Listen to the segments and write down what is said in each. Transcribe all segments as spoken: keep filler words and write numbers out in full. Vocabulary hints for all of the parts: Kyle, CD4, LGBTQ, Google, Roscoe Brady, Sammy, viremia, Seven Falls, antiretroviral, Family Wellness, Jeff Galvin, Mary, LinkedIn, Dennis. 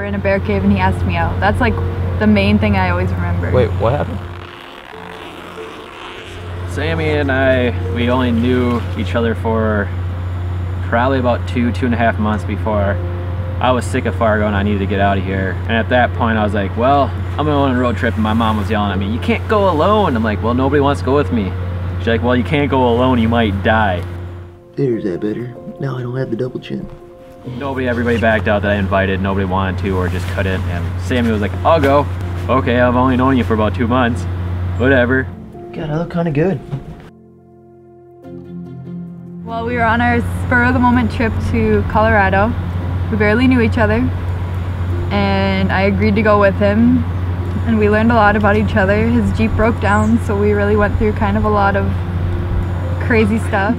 were in a bear cave and he asked me out. That's like the main thing I always remember. Wait, what happened? Sammy and I, we only knew each other for probably about two, two and a half months before I was sick of Fargo and I needed to get out of here. And at that point I was like, well, I'm going on a road trip, and my mom was yelling at me, you can't go alone. I'm like, well, nobody wants to go with me. She's like, well, you can't go alone, you might die. There's that better. Now I don't have the double chin. Nobody, everybody backed out that I invited. Nobody wanted to or just couldn't. And Sammy was like, I'll go. Okay, I've only known you for about two months. Whatever. God, I look kind of good. Well, we were on our spur of the moment trip to Colorado. We barely knew each other, and I agreed to go with him, and we learned a lot about each other. His Jeep broke down, so we really went through kind of a lot of crazy stuff.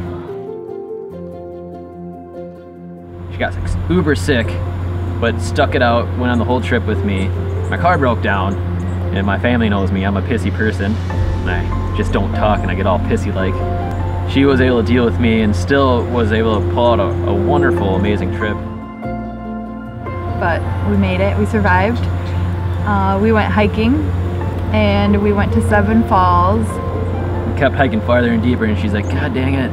She got uber sick, but stuck it out, went on the whole trip with me. My car broke down, and my family knows me. I'm a pissy person, and I just don't talk, and I get all pissy-like. She was able to deal with me and still was able to pull out a, a wonderful, amazing trip. But we made it, we survived. Uh, we went hiking, and we went to Seven Falls. We kept hiking farther and deeper, and she's like, God dang it,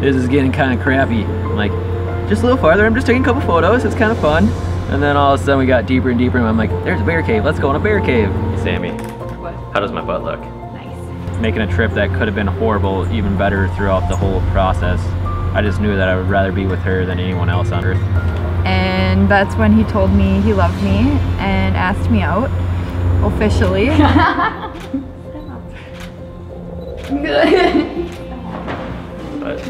this is getting kind of crappy. I'm like, just a little farther, I'm just taking a couple photos, it's kind of fun. And then all of a sudden we got deeper and deeper, and I'm like, there's a bear cave, let's go in a bear cave. Hey, Sammy, what? How does my butt look? Nice. Making a trip that could have been horrible, even better throughout the whole process. I just knew that I would rather be with her than anyone else on earth. And that's when he told me he loved me and asked me out, officially. Good. But.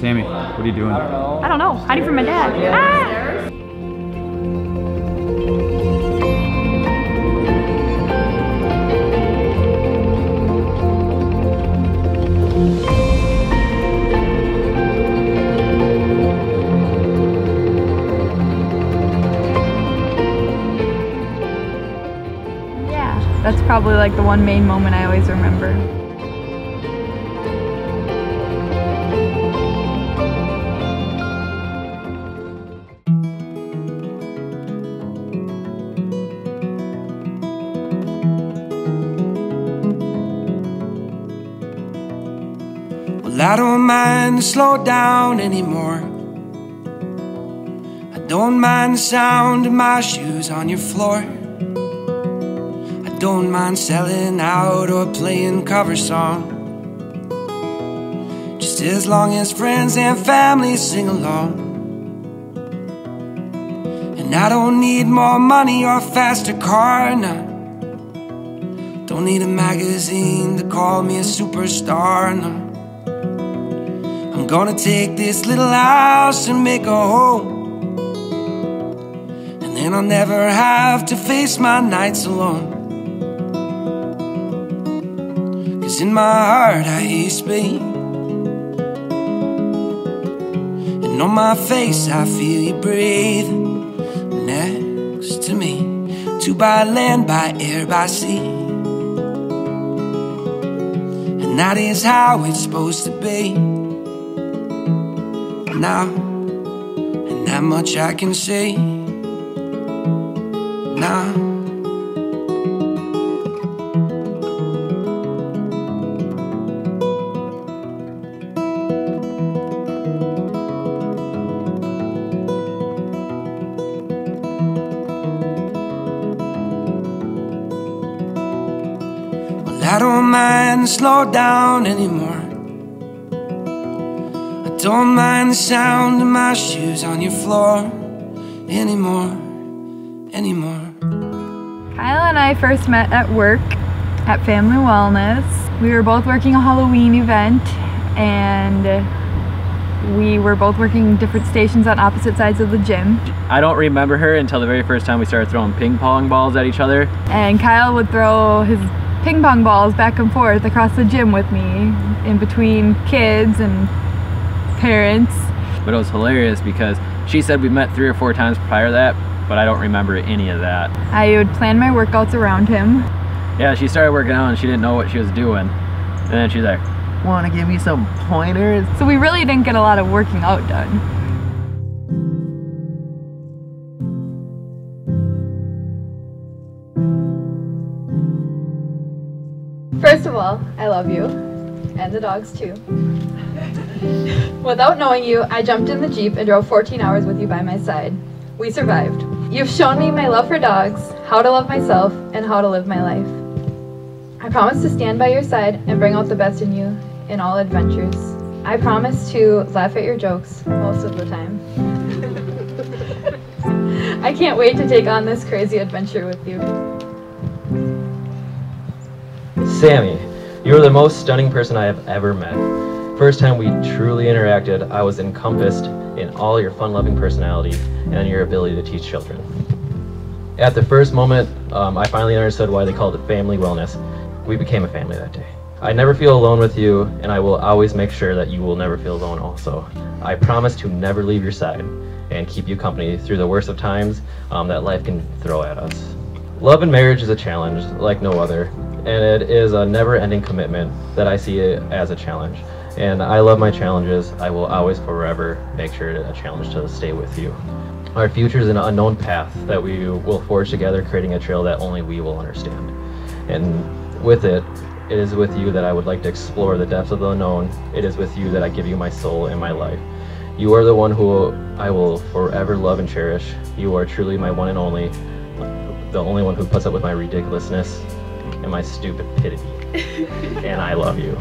Sammy, what are you doing? I don't know. I don't know. Hiding from my dad. Yeah. Ah! Yeah, that's probably like the one main moment I always remember. I don't mind the slow down anymore. I don't mind the sound of my shoes on your floor. I don't mind selling out or playing cover song, just as long as friends and family sing along. And I don't need more money or faster car, nah. Don't need a magazine to call me a superstar, nah. I'm gonna take this little house and make a home, and then I'll never have to face my nights alone. Cause in my heart I hate Spain, and on my face I feel you breathe next to me. Two by land, by air, by sea, and that is how it's supposed to be. Now, and that much I can say. Now, well, I don't mind slow down anymore. Don't mind the sound of my shoes on your floor anymore, anymore. Kyle and I first met at work at Family Wellness. We were both working a Halloween event, and we were both working different stations on opposite sides of the gym. I don't remember her until the very first time we started throwing ping pong balls at each other. And Kyle would throw his ping pong balls back and forth across the gym with me in between kids and parents. But it was hilarious because she said we met three or four times prior to that, but I don't remember any of that. I would plan my workouts around him. Yeah, she started working out and she didn't know what she was doing. And then she's like, wanna give me some pointers? So we really didn't get a lot of working out done. First of all, I love you, and the dogs too. Without knowing you, I jumped in the Jeep and drove fourteen hours with you by my side. We survived. You've shown me my love for dogs, how to love myself, and how to live my life. I promise to stand by your side and bring out the best in you in all adventures. I promise to laugh at your jokes most of the time. I can't wait to take on this crazy adventure with you. Sammy, you are the most stunning person I have ever met. First time we truly interacted, I was encompassed in all your fun-loving personality and your ability to teach children. At the first moment, um, I finally understood why they called it Family Wellness. We became a family that day. I never feel alone with you, and I will always make sure that you will never feel alone also. I promise to never leave your side and keep you company through the worst of times um, that life can throw at us. Love and marriage is a challenge like no other, and it is a never-ending commitment that I see it as a challenge. And I love my challenges. I will always forever make sure a challenge to stay with you. Our future is an unknown path that we will forge together, creating a trail that only we will understand. And with it, it is with you that I would like to explore the depths of the unknown. It is with you that I give you my soul and my life. You are the one who I will forever love and cherish. You are truly my one and only, the only one who puts up with my ridiculousness and my stupidity. And I love you.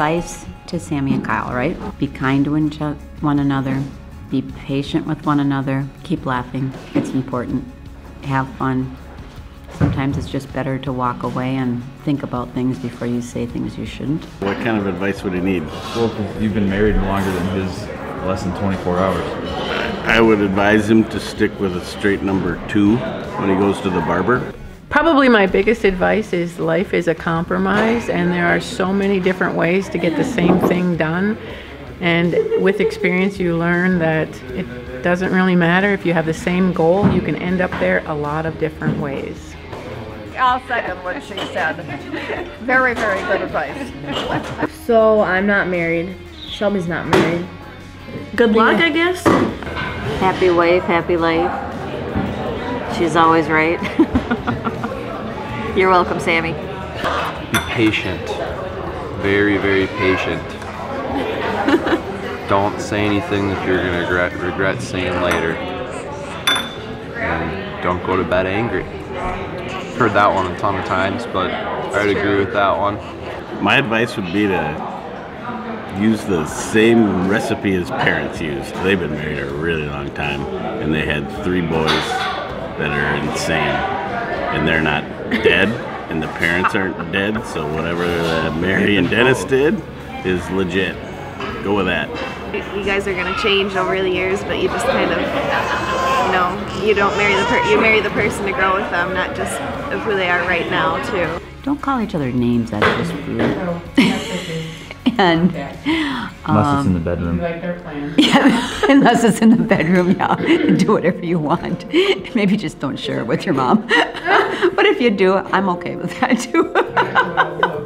Advice to Sammy and Kyle, right? Be kind to one another, be patient with one another, keep laughing, it's important. Have fun. Sometimes it's just better to walk away and think about things before you say things you shouldn't. What kind of advice would he need? Well, you've been married longer than his, less than twenty-four hours. I would advise him to stick with a straight number two when he goes to the barber. Probably my biggest advice is life is a compromise, and there are so many different ways to get the same thing done. And with experience you learn that it doesn't really matter if you have the same goal, you can end up there a lot of different ways. I'll second what she said. Very, very good advice. So I'm not married. Shelby's not married. Good luck, I guess. Happy wife, happy life. She's always right. You're welcome, Sammy. Be patient. Very, very patient. Don't say anything that you're gonna regret, regret saying later. And don't go to bed angry. I've heard that one a ton of times, but I would agree with that one. My advice would be to use the same recipe his parents used. They've been married a really long time, and they had three boys that are insane. And they're not dead, and the parents aren't dead, so whatever uh, Mary and Dennis did is legit. Go with that. You guys are gonna change over the years, but you just kind of, you know, you don't marry the per you marry the person to grow with them, not just of who they are right now, too. don't call each other names. That's just rude. No, and okay. um, unless it's in the bedroom. You like their plan. Yeah, unless it's in the bedroom, yeah. Do whatever you want. Maybe just don't share it with your mom. But if you do, I'm okay with that too.